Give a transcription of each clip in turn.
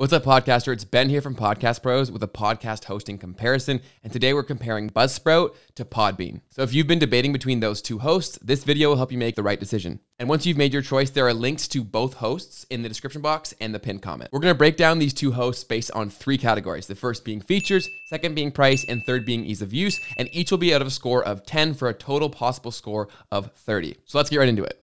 What's up, podcaster? It's Ben here from Podcast Pros with a podcast hosting comparison, and today we're comparing Buzzsprout to Podbean. So if you've been debating between those two hosts, this video will help you make the right decision. And once you've made your choice, there are links to both hosts in the description box and the pinned comment. We're going to break down these two hosts based on three categories, the first being features, second being price, and third being ease of use, and each will be out of a score of 10 for a total possible score of 30. So let's get right into it.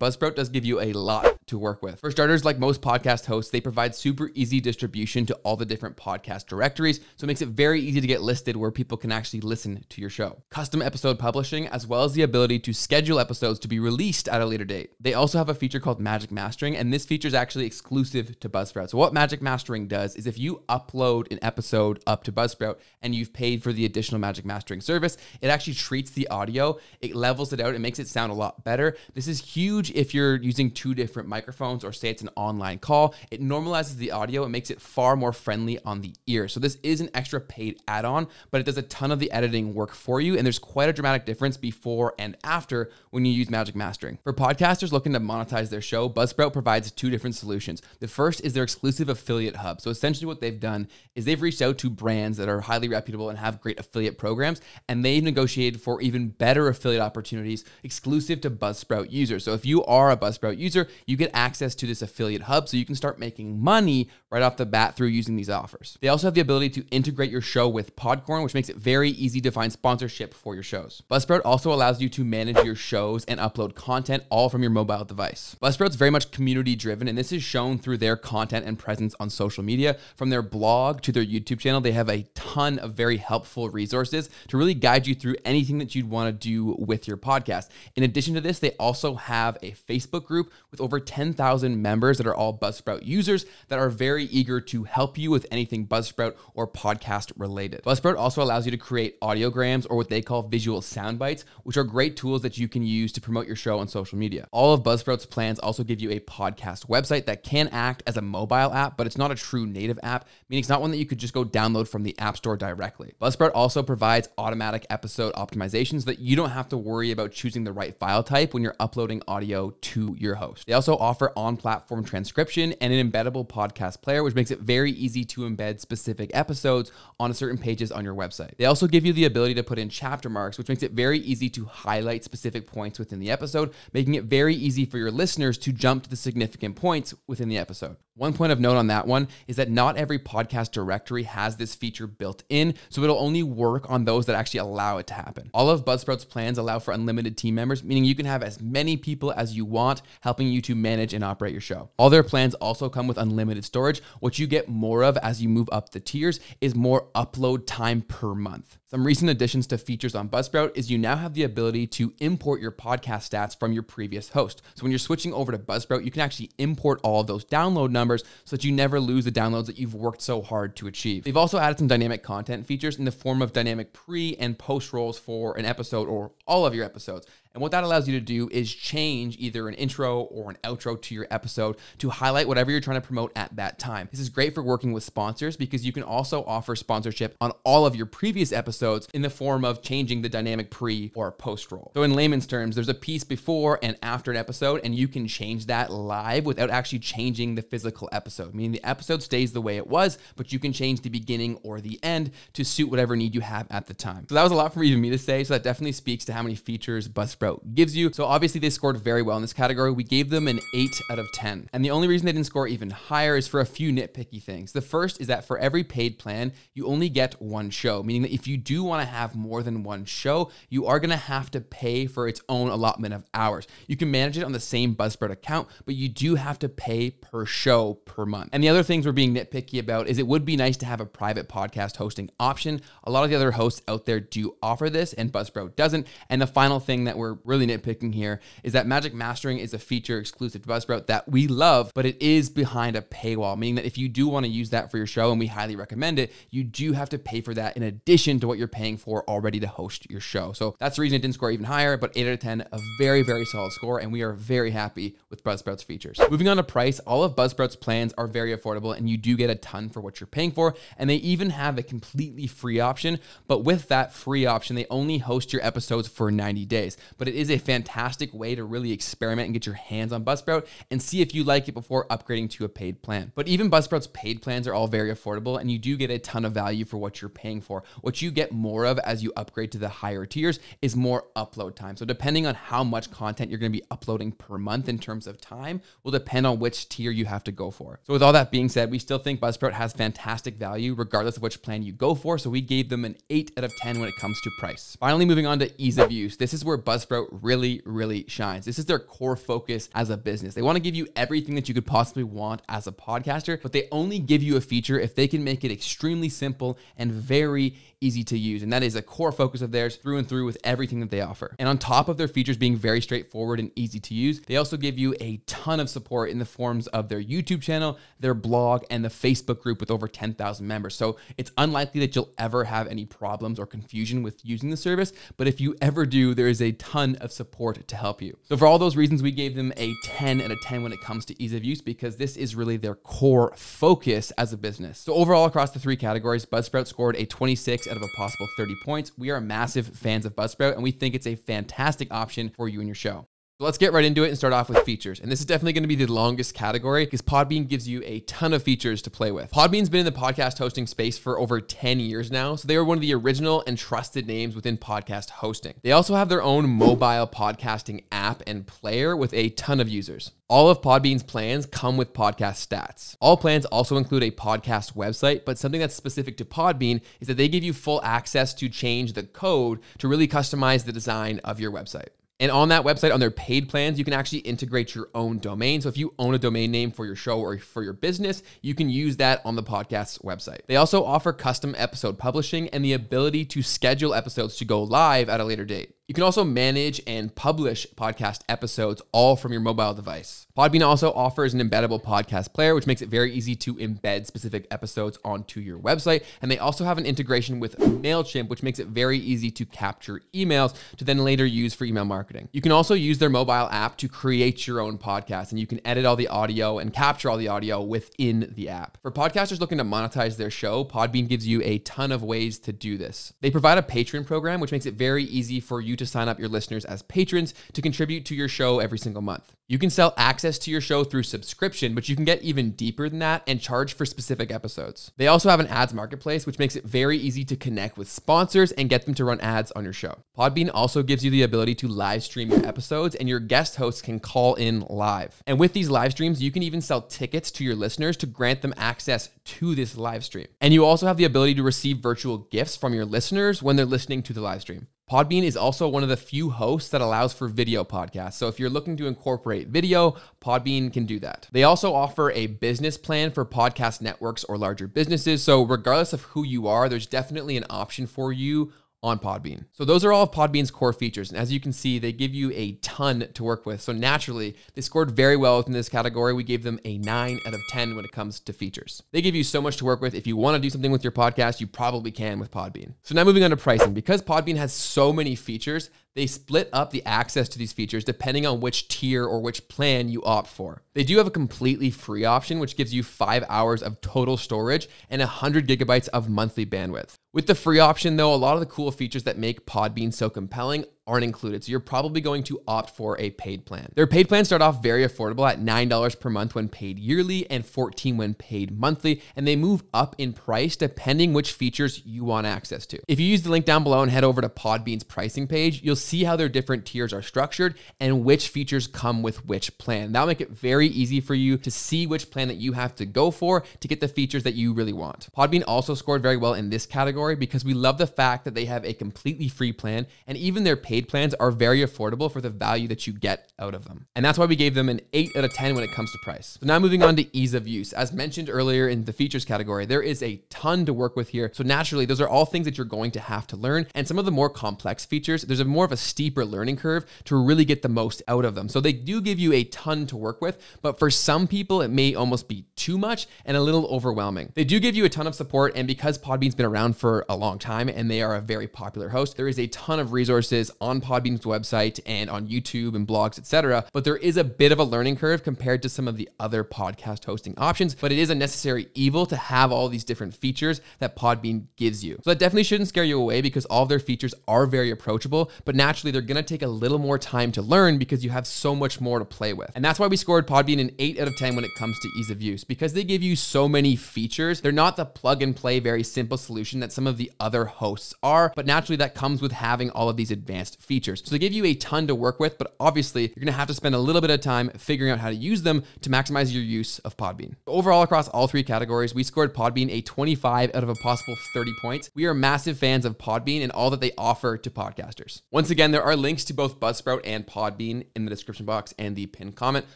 Buzzsprout does give you a lot to work with. For starters, like most podcast hosts, they provide super easy distribution to all the different podcast directories, so it makes it very easy to get listed where people can actually listen to your show. Custom episode publishing, as well as the ability to schedule episodes to be released at a later date. They also have a feature called Magic Mastering, and this feature is actually exclusive to Buzzsprout. So what Magic Mastering does is if you upload an episode up to Buzzsprout and you've paid for the additional Magic Mastering service, it actually treats the audio, it levels it out, it makes it sound a lot better. This is huge if you're using two different microphones, or say it's an online call. It normalizes the audio. It makes it far more friendly on the ear. So this is an extra paid add-on, but it does a ton of the editing work for you. And there's quite a dramatic difference before and after when you use Magic Mastering. For podcasters looking to monetize their show, Buzzsprout provides two different solutions. The first is their exclusive affiliate hub. So essentially what they've done is they've reached out to brands that are highly reputable and have great affiliate programs, and they negotiated for even better affiliate opportunities exclusive to Buzzsprout users. So if you are a Buzzsprout user, you get access to this affiliate hub so you can start making money right off the bat through using these offers. They also have the ability to integrate your show with Podcorn, which makes it very easy to find sponsorship for your shows. Buzzsprout also allows you to manage your shows and upload content all from your mobile device. Buzzsprout's very much community driven, and this is shown through their content and presence on social media. From their blog to their YouTube channel, they have a ton of very helpful resources to really guide you through anything that you'd want to do with your podcast. In addition to this, they also have a Facebook group with over 10,000 members that are all Buzzsprout users that are very eager to help you with anything Buzzsprout or podcast related. Buzzsprout also allows you to create audiograms, or what they call visual sound bites, which are great tools that you can use to promote your show on social media. All of Buzzsprout's plans also give you a podcast website that can act as a mobile app, but it's not a true native app, meaning it's not one that you could just go download from the App Store directly. Buzzsprout also provides automatic episode optimizations that you don't have to worry about choosing the right file type when you're uploading audio to your host. They also offer on-platform transcription and an embeddable podcast player, which makes it very easy to embed specific episodes on certain pages on your website. They also give you the ability to put in chapter marks, which makes it very easy to highlight specific points within the episode, making it very easy for your listeners to jump to the significant points within the episode. One point of note on that one is that not every podcast directory has this feature built in, so it'll only work on those that actually allow it to happen. All of Buzzsprout's plans allow for unlimited team members, meaning you can have as many people as you want helping you to manage and operate your show. All their plans also come with unlimited storage. What you get more of as you move up the tiers is more upload time per month. Some recent additions to features on Buzzsprout is you now have the ability to import your podcast stats from your previous host. So when you're switching over to Buzzsprout, you can actually import all of those download numbers so that you never lose the downloads that you've worked so hard to achieve. They've also added some dynamic content features in the form of dynamic pre and post rolls for an episode or all of your episodes. And what that allows you to do is change either an intro or an outro to your episode to highlight whatever you're trying to promote at that time. This is great for working with sponsors because you can also offer sponsorship on all of your previous episodes in the form of changing the dynamic pre or post roll. So in layman's terms, there's a piece before and after an episode, and you can change that live without actually changing the physical episode, meaning the episode stays the way it was, but you can change the beginning or the end to suit whatever need you have at the time. So that was a lot for even me to say. So that definitely speaks to how many features Buzzsprout gives you. So obviously they scored very well in this category. We gave them an 8 out of 10. And the only reason they didn't score even higher is for a few nitpicky things. The first is that for every paid plan, you only get one show, meaning that if you do want to have more than one show, you are going to have to pay for its own allotment of hours. You can manage it on the same Buzzsprout account, but you do have to pay per show per month. And the other things we're being nitpicky about is it would be nice to have a private podcast hosting option. A lot of the other hosts out there do offer this and Buzzsprout doesn't. And the final thing that we're really nitpicking here is that Magic Mastering is a feature exclusive to Buzzsprout that we love, but it is behind a paywall, meaning that if you do want to use that for your show, and we highly recommend it, you do have to pay for that in addition to what you're paying for already to host your show. So that's the reason it didn't score even higher, but 8 out of 10, a very, very solid score, and we are very happy with Buzzsprout's features. Moving on to price, all of Buzzsprout's plans are very affordable, and you do get a ton for what you're paying for, and they even have a completely free option, but with that free option, they only host your episodes for 90 days. but it is a fantastic way to really experiment and get your hands on Buzzsprout and see if you like it before upgrading to a paid plan. But even Buzzsprout's paid plans are all very affordable, and you do get a ton of value for what you're paying for. What you get more of as you upgrade to the higher tiers is more upload time. So depending on how much content you're going to be uploading per month in terms of time will depend on which tier you have to go for. So with all that being said, we still think Buzzsprout has fantastic value regardless of which plan you go for. So we gave them an 8 out of 10 when it comes to price. Finally, moving on to ease of use. This is where Buzzsprout really shines. This is their core focus as a business. They want to give you everything that you could possibly want as a podcaster, but they only give you a feature if they can make it extremely simple and very easy to use. And that is a core focus of theirs through and through with everything that they offer. And on top of their features being very straightforward and easy to use, they also give you a ton of support in the forms of their YouTube channel, their blog, and the Facebook group with over 10,000 members. So it's unlikely that you'll ever have any problems or confusion with using the service. But if you ever do, there is a ton of support to help you. So for all those reasons, we gave them a 10 out of 10 when it comes to ease of use, because this is really their core focus as a business. So overall, across the three categories, Buzzsprout scored a 26 out of a possible 30 points. We are massive fans of Buzzsprout, and we think it's a fantastic option for you and your show. So let's get right into it and start off with features. And this is definitely going to be the longest category because Podbean gives you a ton of features to play with. Podbean's been in the podcast hosting space for over 10 years now, so they are one of the original and trusted names within podcast hosting. They also have their own mobile podcasting app and player with a ton of users. All of Podbean's plans come with podcast stats. All plans also include a podcast website, but something that's specific to Podbean is that they give you full access to change the code to really customize the design of your website. And on that website, on their paid plans, you can actually integrate your own domain. So if you own a domain name for your show or for your business, you can use that on the podcast's website. They also offer custom episode publishing and the ability to schedule episodes to go live at a later date. You can also manage and publish podcast episodes all from your mobile device. Podbean also offers an embeddable podcast player, which makes it very easy to embed specific episodes onto your website. And they also have an integration with MailChimp, which makes it very easy to capture emails to then later use for email marketing. You can also use their mobile app to create your own podcast, and you can edit all the audio and capture all the audio within the app. For podcasters looking to monetize their show, Podbean gives you a ton of ways to do this. They provide a Patreon program, which makes it very easy for you to sign up your listeners as patrons to contribute to your show every single month. You can sell access to your show through subscription, but you can get even deeper than that and charge for specific episodes. They also have an ads marketplace, which makes it very easy to connect with sponsors and get them to run ads on your show. Podbean also gives you the ability to live stream your episodes, and your guest hosts can call in live. And with these live streams, you can even sell tickets to your listeners to grant them access to this live stream. And you also have the ability to receive virtual gifts from your listeners when they're listening to the live stream. Podbean is also one of the few hosts that allows for video podcasts. So if you're looking to incorporate video, Podbean can do that. They also offer a business plan for podcast networks or larger businesses. So regardless of who you are, there's definitely an option for you on Podbean. So those are all of Podbean's core features. And as you can see, they give you a ton to work with. So naturally, they scored very well within this category. We gave them a 9 out of 10 when it comes to features. They give you so much to work with. If you want to do something with your podcast, you probably can with Podbean. So now moving on to pricing. Because Podbean has so many features, they split up the access to these features depending on which tier or which plan you opt for. They do have a completely free option, which gives you 5 hours of total storage and 100 gigabytes of monthly bandwidth. With the free option though, a lot of the cool features that make Podbean so compelling aren't included. So you're probably going to opt for a paid plan. Their paid plans start off very affordable at $9 per month when paid yearly and $14 when paid monthly. And they move up in price depending which features you want access to. If you use the link down below and head over to Podbean's pricing page, you'll see how their different tiers are structured and which features come with which plan. That'll make it very easy for you to see which plan that you have to go for to get the features that you really want. Podbean also scored very well in this category because we love the fact that they have a completely free plan, and even their paid plans are very affordable for the value that you get out of them. And that's why we gave them an 8 out of 10 when it comes to price. So now moving on to ease of use. As mentioned earlier in the features category, there is a ton to work with here. So naturally, those are all things that you're going to have to learn. And some of the more complex features, there's a more of a steeper learning curve to really get the most out of them. So they do give you a ton to work with, but for some people, it may almost be too much and a little overwhelming. They do give you a ton of support, and because Podbean's been around for a long time and they are a very popular host, there is a ton of resources on on Podbean's website and on YouTube and blogs, etc. But there is a bit of a learning curve compared to some of the other podcast hosting options, but it is a necessary evil to have all these different features that Podbean gives you. So that definitely shouldn't scare you away because all of their features are very approachable, but naturally they're gonna take a little more time to learn because you have so much more to play with. And that's why we scored Podbean an 8 out of 10 when it comes to ease of use, because they give you so many features. They're not the plug and play, very simple solution that some of the other hosts are, but naturally that comes with having all of these advanced features. So they give you a ton to work with, but obviously you're gonna have to spend a little bit of time figuring out how to use them to maximize your use of Podbean. Overall, across all three categories, we scored Podbean a 25 out of a possible 30 points. We are massive fans of Podbean and all that they offer to podcasters. Once again, there are links to both Buzzsprout and Podbean in the description box and the pinned comment.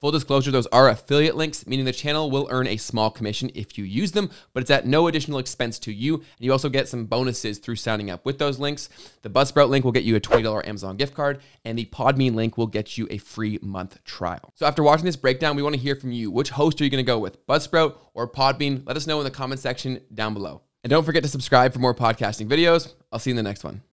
Full disclosure, those are affiliate links, meaning the channel will earn a small commission if you use them, but it's at no additional expense to you. And you also get some bonuses through signing up with those links. The Buzzsprout link will get you a $20 Amazon gift card, and the Podbean link will get you a free month trial. So after watching this breakdown, we want to hear from you. Which host are you going to go with, Buzzsprout or Podbean? Let us know in the comment section down below. And don't forget to subscribe for more podcasting videos. I'll see you in the next one.